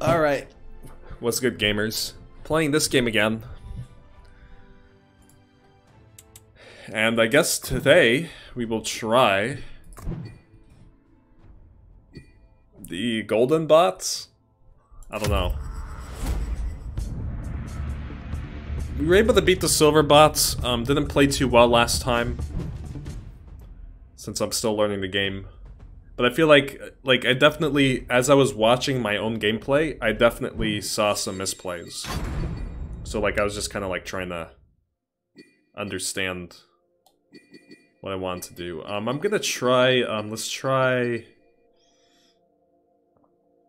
Alright. What's good, gamers? Playing this game again. And I guess today we will try the golden bots? I don't know. We were able to beat the silver bots, didn't play too well last time, since I'm still learning the game. But I feel like I definitely, as I was watching my own gameplay, I definitely saw some misplays. So like I was just kind of like trying to understand what I wanted to do. I'm gonna try, let's try...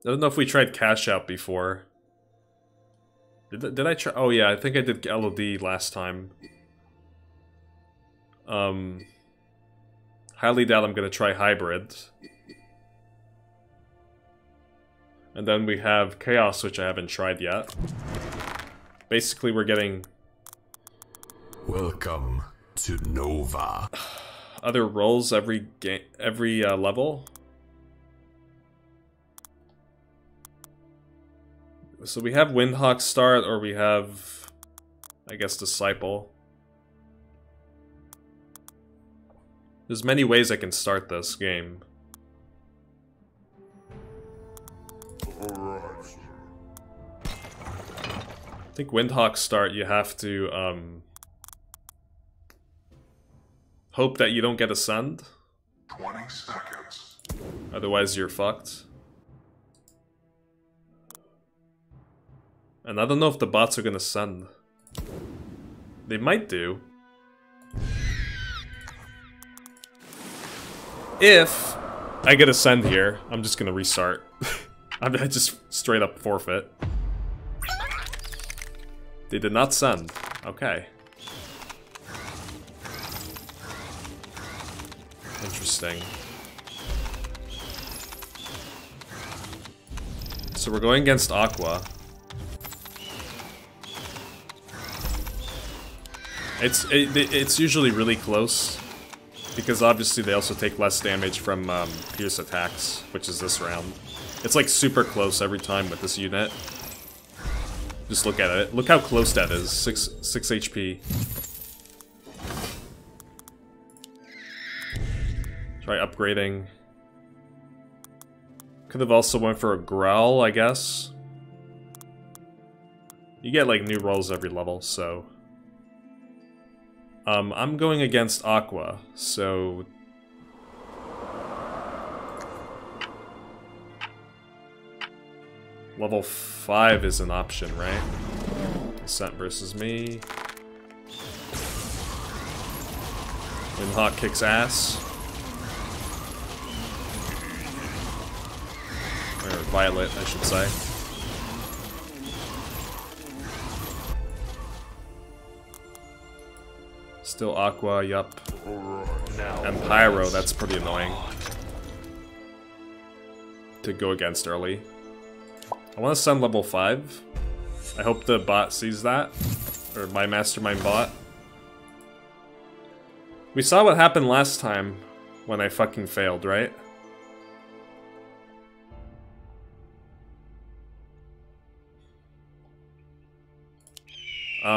I don't know if we tried Cash Out before. Did I try? Oh yeah, I think I did LOD last time. Highly doubt I'm gonna try Hybrid. And then we have Chaos, which I haven't tried yet. Basically, we're getting... Welcome to Nova. Other roles every level. So we have Windhawk start, or we have, I guess, Disciple. There's many ways I can start this game. Right. I think Windhawk start, you have to hope that you don't get ascend. 20 seconds. Otherwise, you're fucked. And I don't know if the bots are gonna send. They might do. If I get a send here, I'm just gonna restart. I just straight up forfeit. They did not send. Okay. Interesting. So we're going against Aqua. It's usually really close, because obviously they also take less damage from pierce attacks, which is this round. It's like super close every time with this unit. Just look at it. Look how close that is. 6 HP. Try upgrading. Could have also went for a growl, I guess. You get like new rolls every level, so... I'm going against Aqua, so... Level 5 is an option, right? Ascent versus me. Inhawk kicks ass. Or Violet, I should say. Still Aqua, yup. And Pyro, that's pretty annoying to go against early. I want to send level 5. I hope the bot sees that. Or my mastermind bot. We saw what happened last time when I fucking failed, right?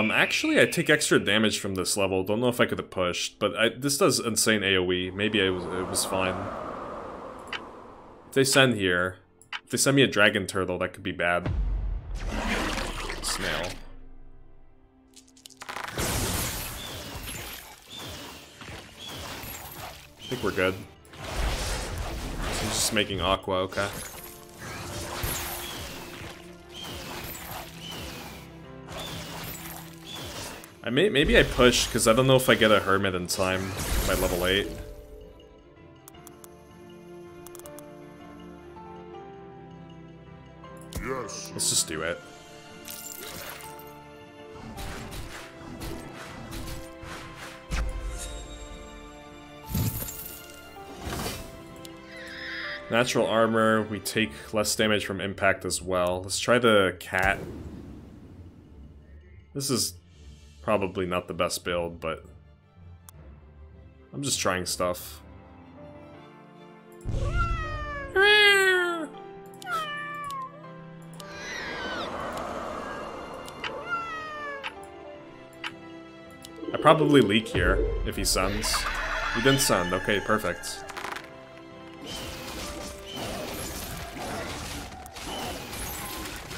Actually, I take extra damage from this level. Don't know if I could have pushed, but this does insane AoE. Maybe it was fine. If they send here, if they send me a dragon turtle, that could be bad. Snail. I think we're good. I'm just making Aqua, okay. Maybe I push, because I don't know if I get a Hermit in time by level 8. Yes. Let's just do it. Natural armor, we take less damage from impact as well. Let's try the cat. This is... probably not the best build, but I'm just trying stuff. probably leak here if he suns. He didn't sun. Okay, perfect.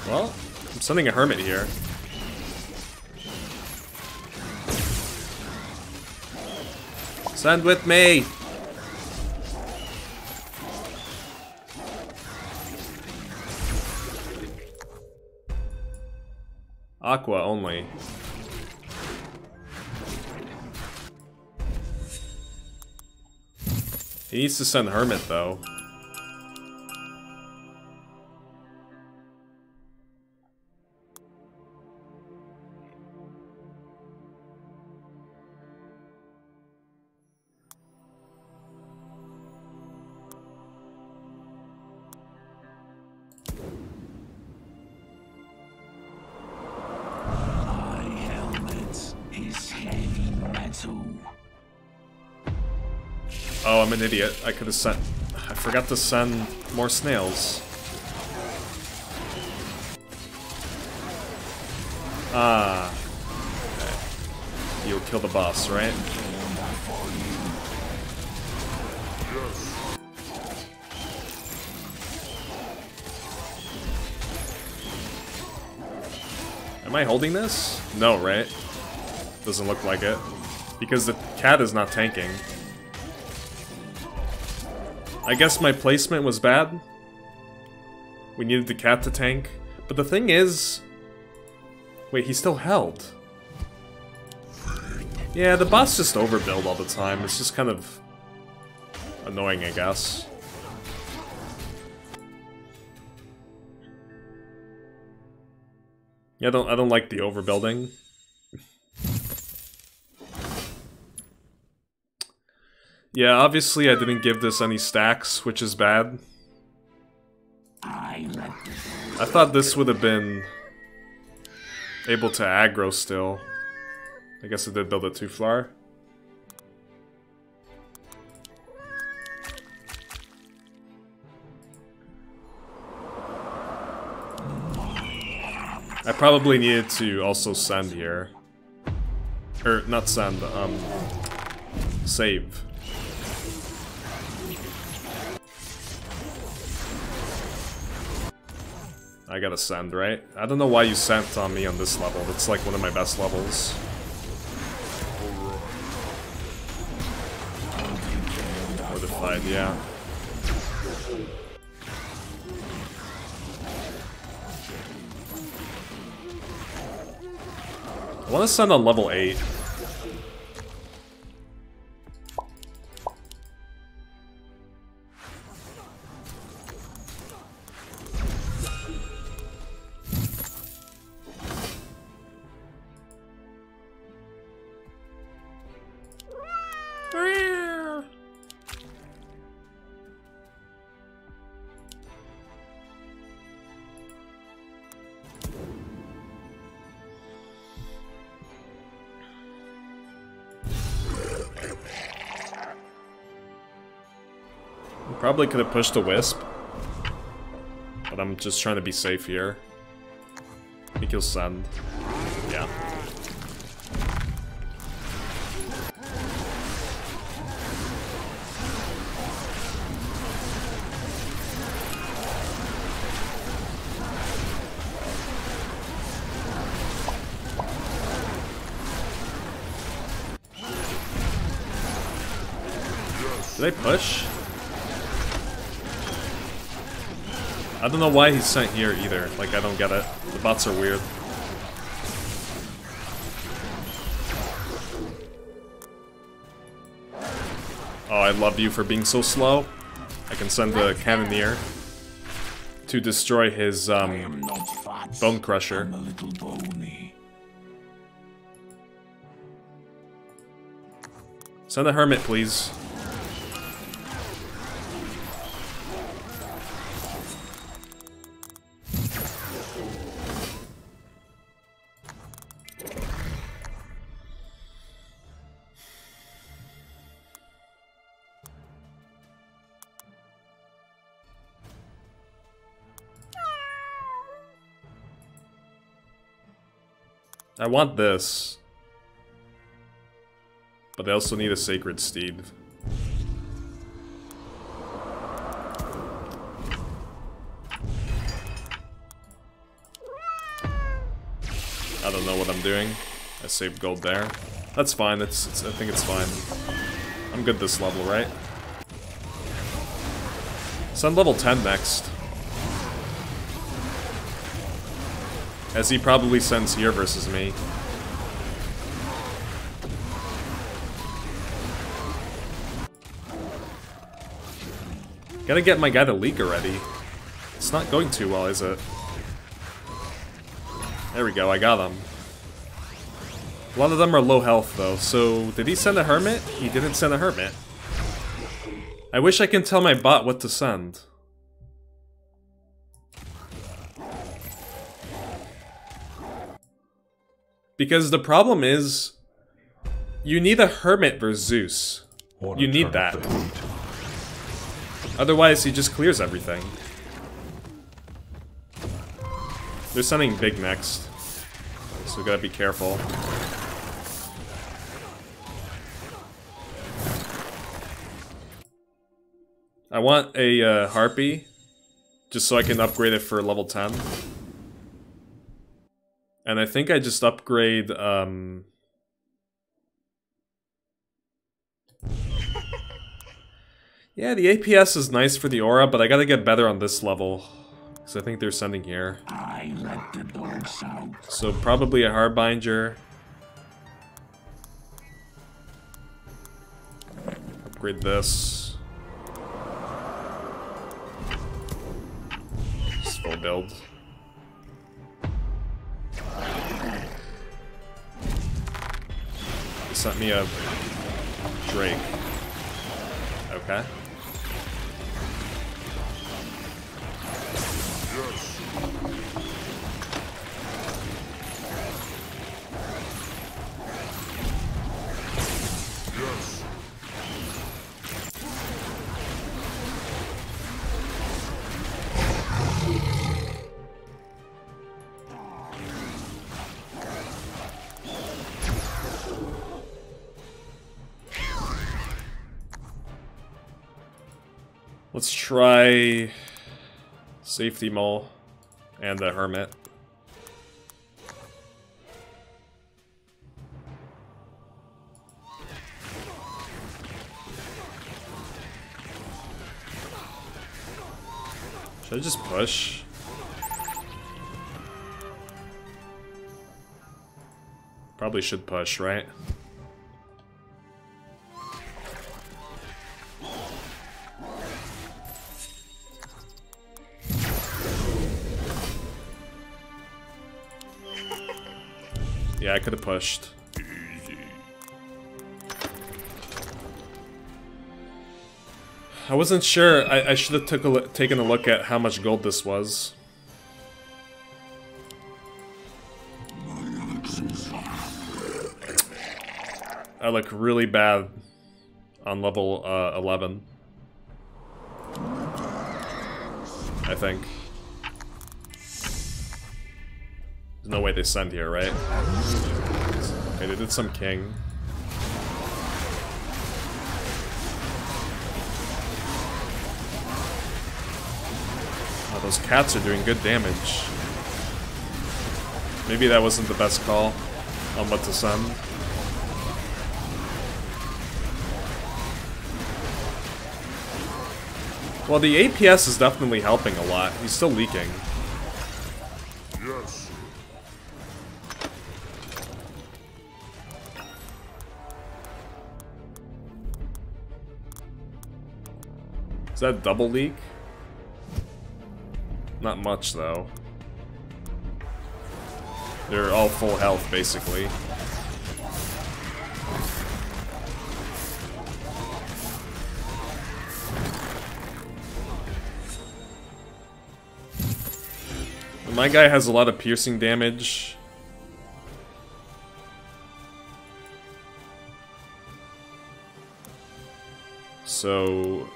Well, I'm sending a hermit here. Send with me! Aqua only. He needs to send hermit though. Oh, I'm an idiot. I could have sent... I forgot to send more snails. Ah. Okay. You'll kill the boss, right? Am I holding this? No, right? Doesn't look like it. Because the cat is not tanking. I guess my placement was bad. We needed the cat to tank. But the thing is... Wait, he still held. Yeah, the boss just overbuild all the time. It's just kind of... annoying, I guess. Yeah, I don't like the overbuilding. Yeah, obviously I didn't give this any stacks, which is bad. I thought this would have been able to aggro still. I guess I did build a 2-flower. I probably needed to also send here. Or, not send, save. I gotta send, right? I don't know why you sent on me on this level. It's like one of my best levels. Fortified, yeah. I wanna send on level 8. Probably could have pushed a wisp, but I'm just trying to be safe here. I think he'll send. Yeah. Did I push? I don't know why he's sent here either, like I don't get it. The bots are weird. Oh, I love you for being so slow. I can send the cannoneer to destroy his bone crusher. Send the hermit, please. I want this. But they also need a Sacred Steed. I don't know what I'm doing. I saved gold there. That's fine, I think it's fine. I'm good this level, right? So I'm level 10 next. As he probably sends here versus me. Gotta get my guy to leak already. It's not going too well, is it? There we go, I got him. A lot of them are low health though, so did he send a hermit? He didn't send a hermit. I wish I can tell my bot what to send. Because the problem is, you need a hermit versus Zeus. You need that. Otherwise, he just clears everything. They're sending big next, so we gotta be careful. I want a harpy, just so I can upgrade it for level 10. And I think I just upgrade, yeah, the APS is nice for the aura, but I gotta get better on this level. Because I think they're sending here. I let the dogs out. So probably a Harbinger. Upgrade this. Just full build. They sent me a Drake. Okay. Let's try Safety Mole and the Hermit. Should I just push? Probably should push, right? Yeah, I could have pushed. I wasn't sure. I should have taken a look at how much gold this was. I look really bad on level 11. I think. No way they send here, right? Okay, they did some king. Oh, those cats are doing good damage. Maybe that wasn't the best call on what to send. Well, the APS is definitely helping a lot. He's still leaking. Yes. Is that double leak? Not much though. They're all full health basically. And my guy has a lot of piercing damage. So...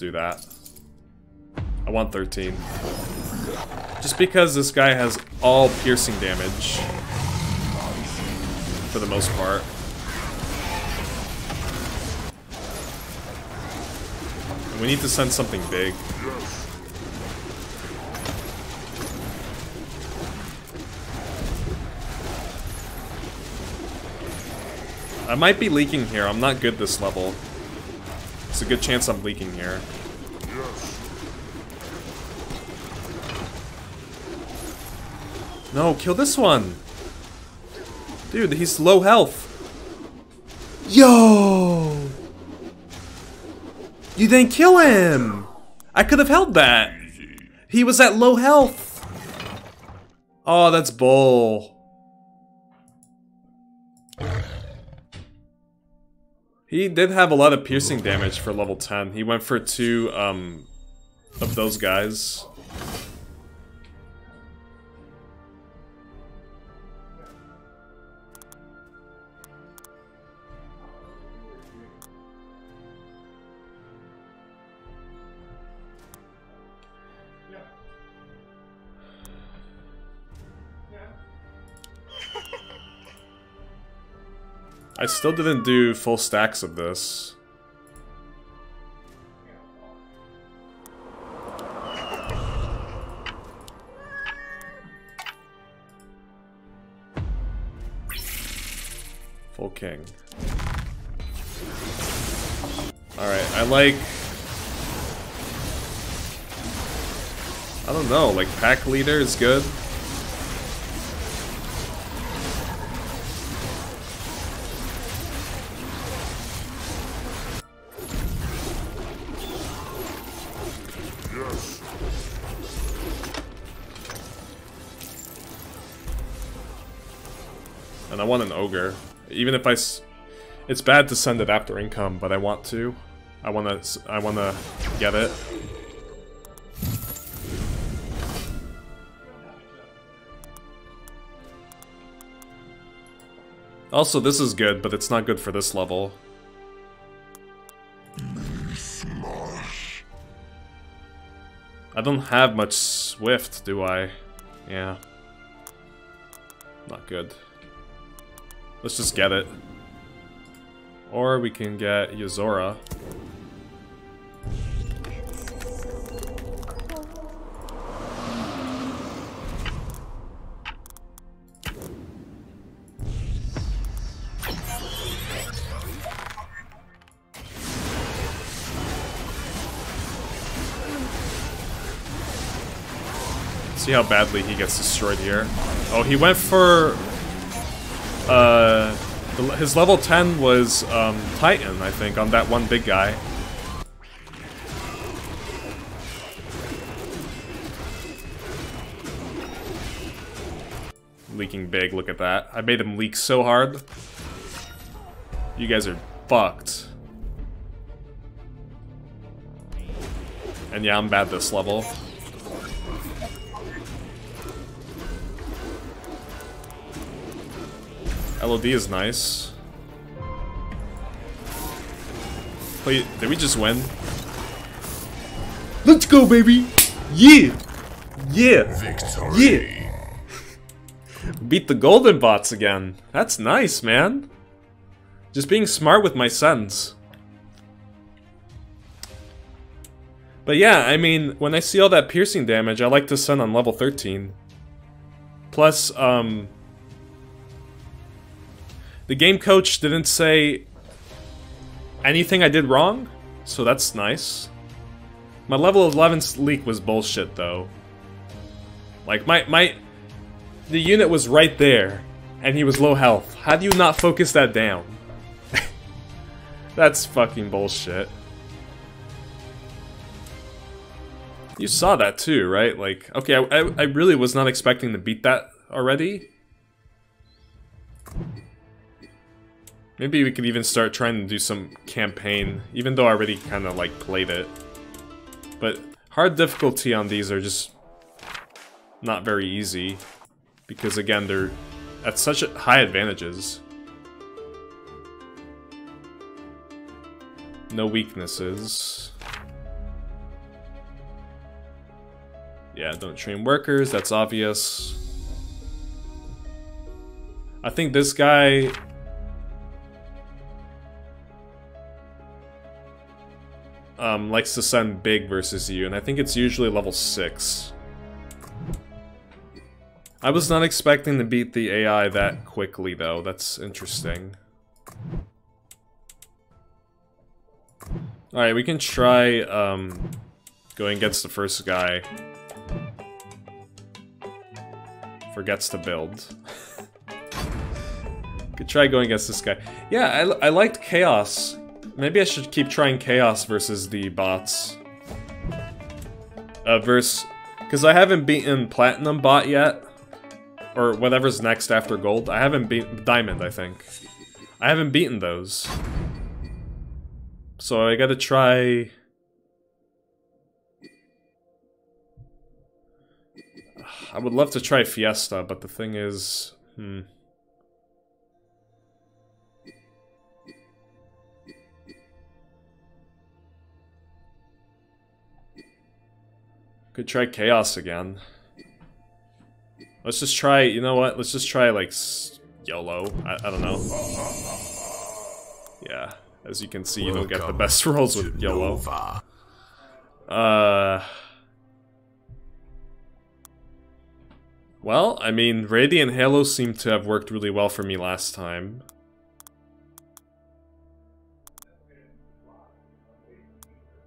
let's do that. I want 13. Just because this guy has all piercing damage. For the most part. And we need to send something big. I might be leaking here. I'm not good this level. It's a good chance I'm leaking here. No, kill this one! Dude, he's low health. Yo! You didn't kill him! I could have held that! He was at low health! Oh, that's bull. He did have a lot of piercing damage for level 10. He went for two, of those guys. I still didn't do full stacks of this. Full king. Alright, I like... I don't know, like pack leader is good. And I want an ogre. Even if it's bad to send it after income, but I want to. I wanna get it. Also, this is good, but it's not good for this level. I don't have much swift, do I? Yeah. Not good. Let's just get it. Or we can get Yozora. See how badly he gets destroyed here. Oh, he went for... his level 10 was, Titan, I think, on that one big guy. Leaking big, look at that. I made him leak so hard. You guys are fucked. And yeah, I'm bad this level. LOD is nice. Wait, did we just win? Let's go, baby! Yeah! Yeah! Victory! Yeah! Beat the golden bots again. That's nice, man. Just being smart with my sends. But yeah, I mean, when I see all that piercing damage, I like to send on level 13. Plus, the game coach didn't say anything I did wrong, so that's nice. My level 11 leak was bullshit, though. Like, the unit was right there, and he was low health. How do you not focus that down? That's fucking bullshit. You saw that too, right? Like, okay, I really was not expecting to beat that already. Maybe we could even start trying to do some campaign, even though I already kind of, like, played it. But hard difficulty on these are just not very easy. Because, again, they're at such high advantages. No weaknesses. Yeah, don't train workers, that's obvious. I think this guy... likes to send big versus you, and I think it's usually level 6. I was not expecting to beat the AI that quickly, though. That's interesting. Alright, we can try going against the first guy. Forgets to build. Could try going against this guy. Yeah, I liked Chaos. Maybe I should keep trying Chaos versus the bots. Because I haven't beaten Platinum Bot yet. Or whatever's next after Gold. I haven't beaten... Diamond, I think. I haven't beaten those. So I gotta try... I would love to try Fiesta, but the thing is... Could try Chaos again. Let's just try, you know what, let's just try like YOLO, I don't know. Yeah, as you can see, you don't get the best rolls with YOLO. Well, I mean, Radiant Halo seemed to have worked really well for me last time.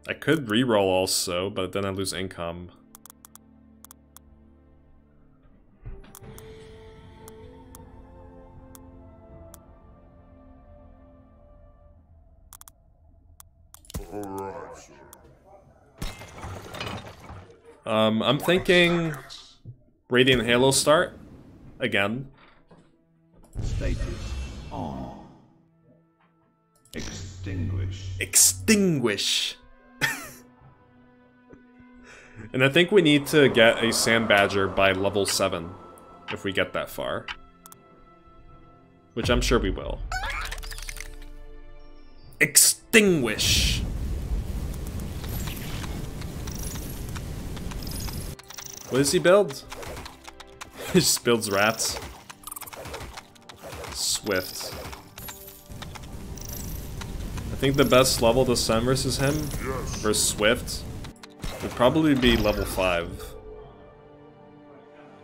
I could reroll also, but then I lose income. I'm thinking Radiant Halo start again. Status on. Extinguish. Extinguish. And I think we need to get a Sand Badger by level 7, if we get that far. Which I'm sure we will. Extinguish! What does he build? He just builds rats. Swift. I think the best level to send versus him, versus Swift, would probably be level 5.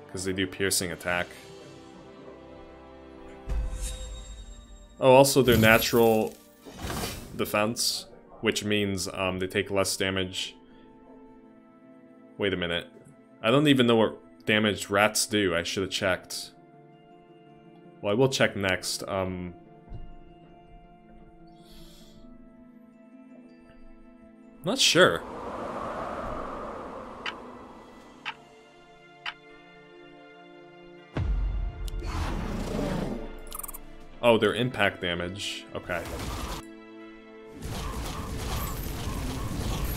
Because they do piercing attack. Oh, also their natural defense, which means they take less damage. Wait a minute. I don't even know what damage rats do. I should have checked. Well, I will check next. Not sure. Oh, their impact damage. Okay.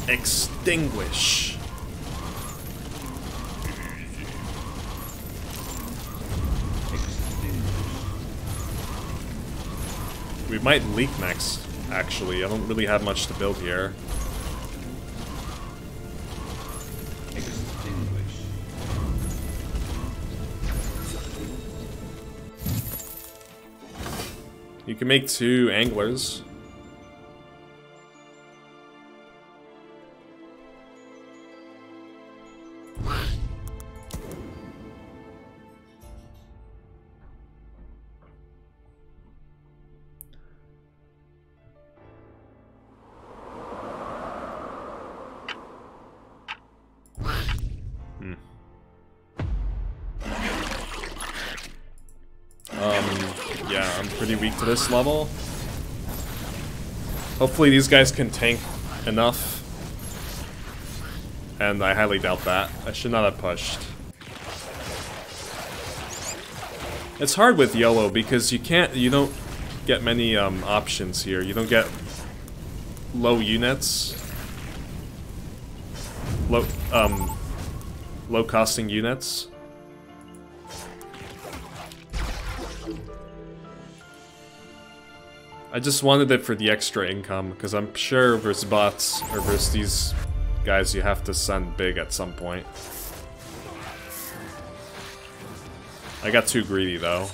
Extinguish. We might leak next, actually. I don't really have much to build here. You can make 2 anglers. Weak to this level. Hopefully these guys can tank enough. And I highly doubt that. I should not have pushed. It's hard with YOLO because you don't get many options here. You don't get low units. Low costing units. I just wanted it for the extra income, because I'm sure versus bots, or versus these guys, you have to send big at some point. I got too greedy, though.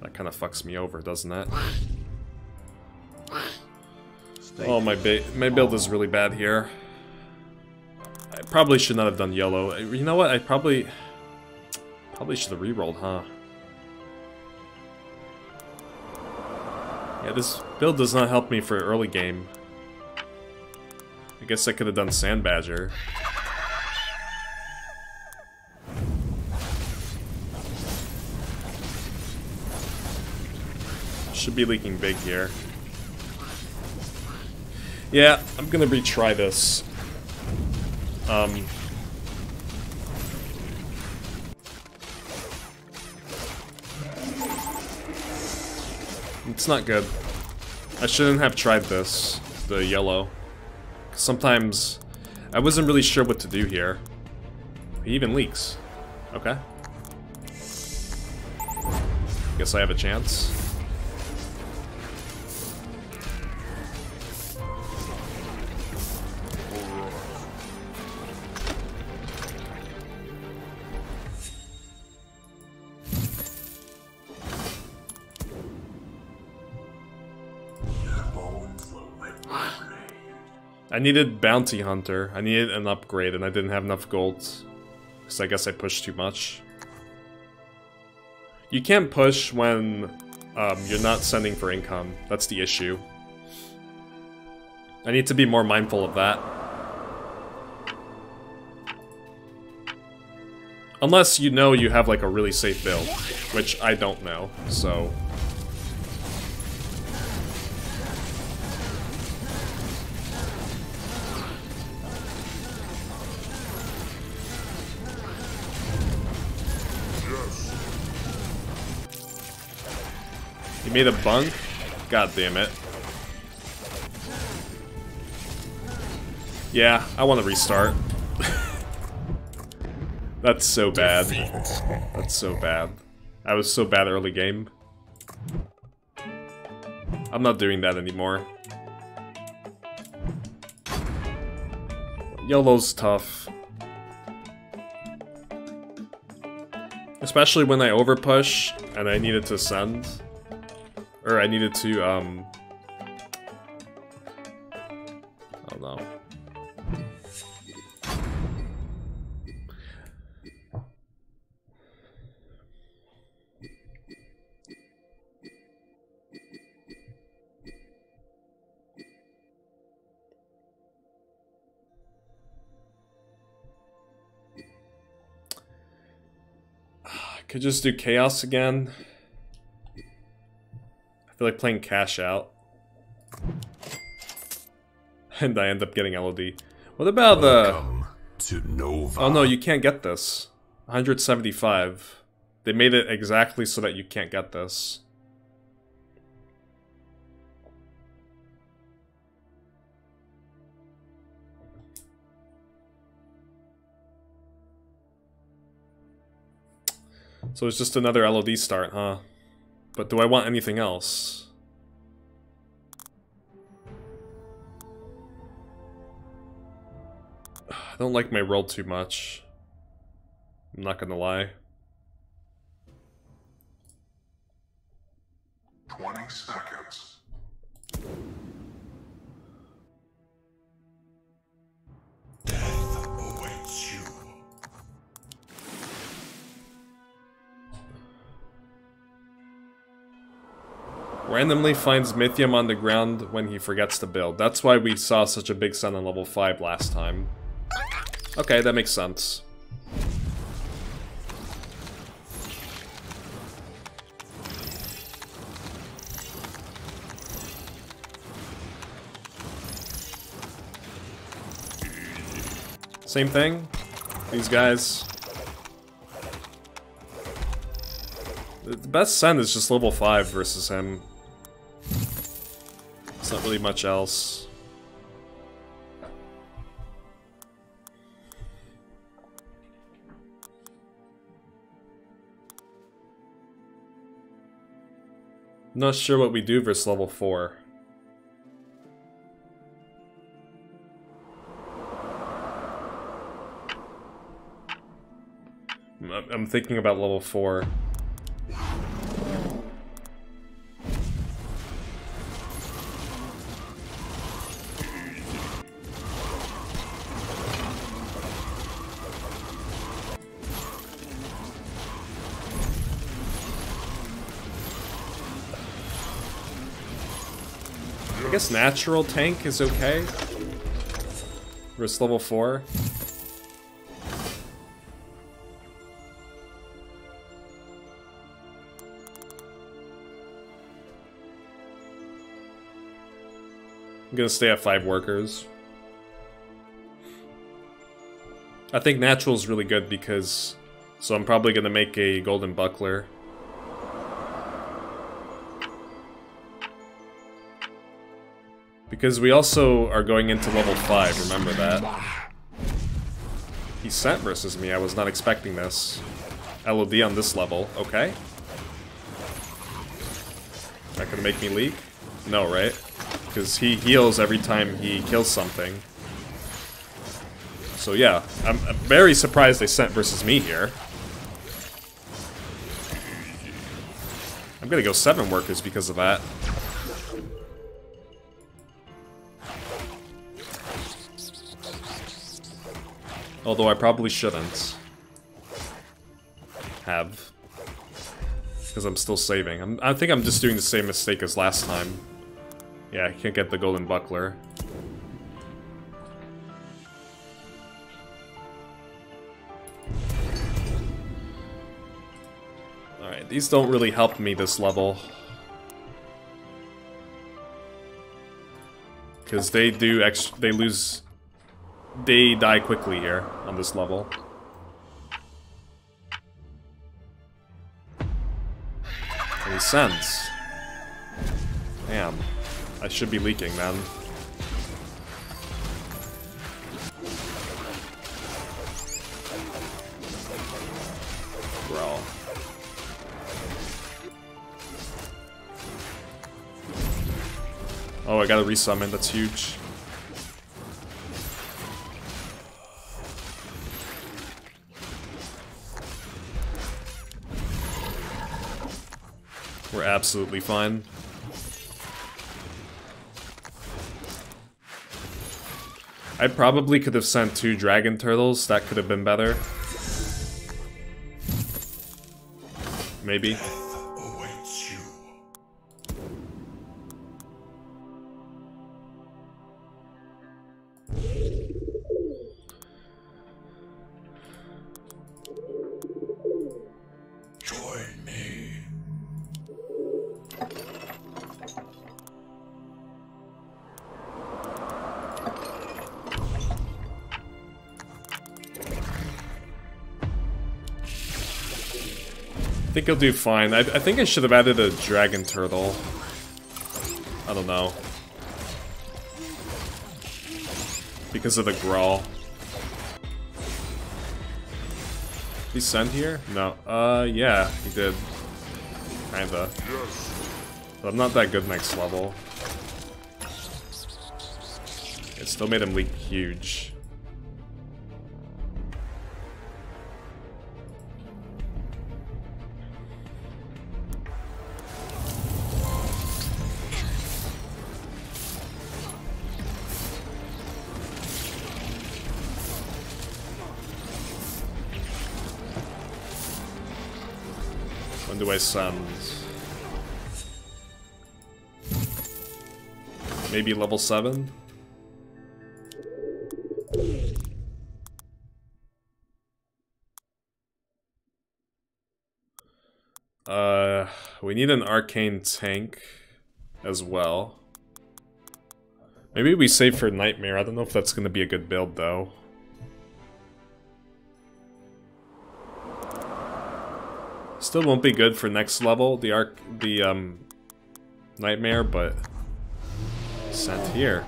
That kind of fucks me over, doesn't it? Oh, my build is really bad here. I probably should not have done yellow. You know what? I probably should have re-rolled, huh? Yeah, this build does not help me for early game. I guess I could have done Sand Badger. Should be leaking big here. Yeah, I'm gonna retry this. It's not good. I shouldn't have tried this, the yellow. Sometimes I wasn't really sure what to do here. He even leaks. Okay. Guess I have a chance. I needed Bounty Hunter. I needed an upgrade, and I didn't have enough gold. So I guess I pushed too much. You can't push when you're not sending for income. That's the issue. I need to be more mindful of that. Unless you know you have like a really safe build, which I don't know, so... He made a bunk? God damn it. Yeah, I want to restart. That's so bad. That's so bad. I was so bad early game. I'm not doing that anymore. YOLO's tough. Especially when I overpush and I needed to send. Or I needed to, I don't know. I could just do Chaos again. I feel like playing cash out. And I end up getting LOD. What about the... Oh no, you can't get this. 175. They made it exactly so that you can't get this. So it's just another LOD start, huh? But do I want anything else? I don't like my roll too much. I'm not gonna lie. 20 seconds. Death awaits you. Randomly finds Mythium on the ground when he forgets to build. That's why we saw such a big sun on level 5 last time. Okay, that makes sense. Same thing. These guys. The best sun is just level 5 versus him. It's not really much else. Not sure what we do versus level 4. I'm thinking about level 4. I guess natural tank is okay. Risk level 4. I'm gonna stay at 5 workers. I think natural is really good because... So I'm probably gonna make a golden buckler. Because we also are going into level 5, remember that. He sent versus me, I was not expecting this. LOD on this level, okay. That could make me leak? No, right? Because he heals every time he kills something. So yeah, I'm very surprised they sent versus me here. I'm gonna go 7 workers because of that. Although I probably shouldn't have, because I'm still saving. I think I'm just doing the same mistake as last time. Yeah, I can't get the golden buckler. Alright, these don't really help me this level, because they do extra, they die quickly here on this level. Any sense? Damn. I should be leaking then. Bro. Oh, I gotta resummon, that's huge. We're absolutely fine. I probably could have sent 2 dragon turtles, that could have been better. Maybe. Death awaits you. Join me. I think he'll do fine. I think I should have added a dragon turtle. I don't know. Because of the growl. Did he send here? No. Yeah, he did. Kinda. But I'm not that good next level. It still made him leak huge. Do I send? Maybe level 7? We need an arcane tank as well. Maybe we save for Nightmare. I don't know if that's going to be a good build though. Still won't be good for next level, the Nightmare, but sent here.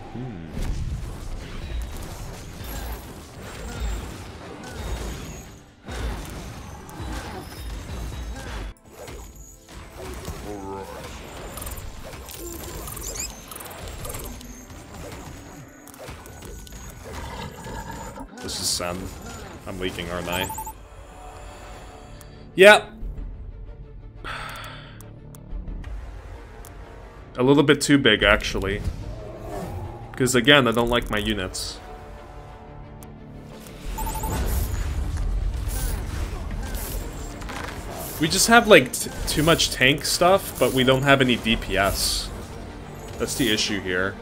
This is send. I'm leaking, aren't I? Yep. A little bit too big, actually. Because, again, I don't like my units. We just have, like, too much tank stuff, but we don't have any DPS. That's the issue here.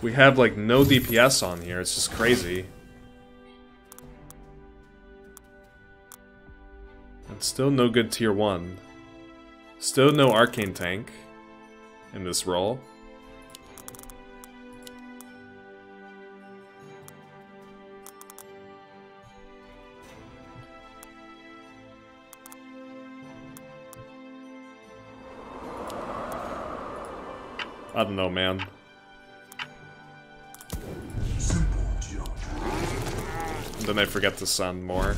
We have, like, no DPS on here. It's just crazy. And still no good tier 1. Still no arcane tank in this role. I don't know, man. And then I forget to send more.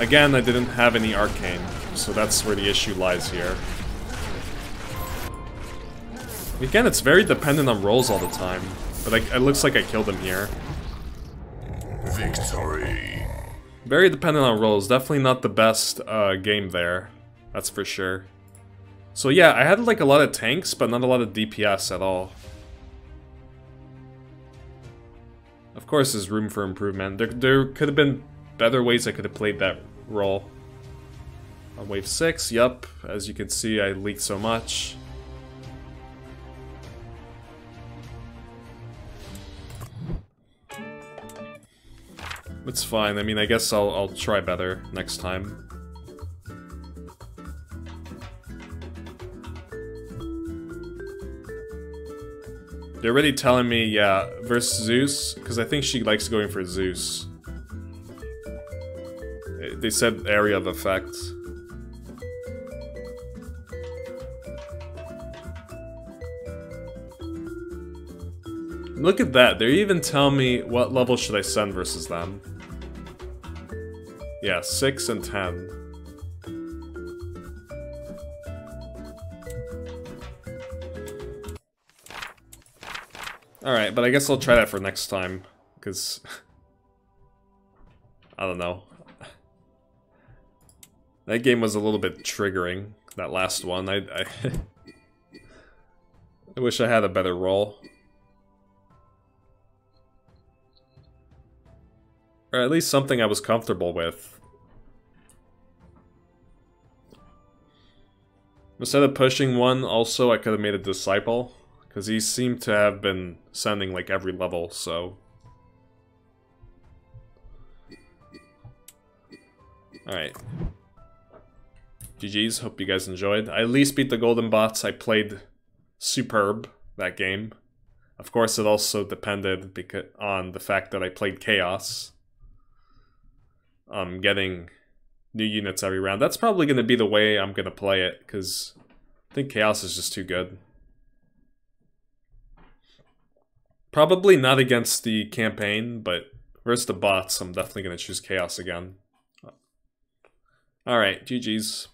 Again, I didn't have any arcane, so that's where the issue lies here. Again, it's very dependent on rolls all the time, but it looks like I killed him here. Victory. Very dependent on rolls, definitely not the best game there, that's for sure. So yeah, I had like a lot of tanks, but not a lot of DPS at all. Of course there's room for improvement. There could have been better ways I could have played that role. On wave 6, yep, as you can see I leaked so much. It's fine, I mean I guess I'll try better next time. They're already telling me, yeah, versus Zeus, because I think she likes going for Zeus. They said area of effect. Look at that, they even tell me what level should I send versus them. Yeah, 6 and 10. Alright, but I guess I'll try that for next time, because... I don't know. That game was a little bit triggering, that last one. I wish I had a better role. Or at least something I was comfortable with. Instead of pushing one, also I could have made a Disciple, because he seemed to have been sending like every level, so... Alright. GG's, hope you guys enjoyed. I at least beat the Golden Bots. I played superb that game. Of course, it also depended on the fact that I played Chaos. Getting new units every round. That's probably going to be the way I'm going to play it, because I think Chaos is just too good. Probably not against the campaign, but versus the bots, I'm definitely going to choose Chaos again. Alright, GG's.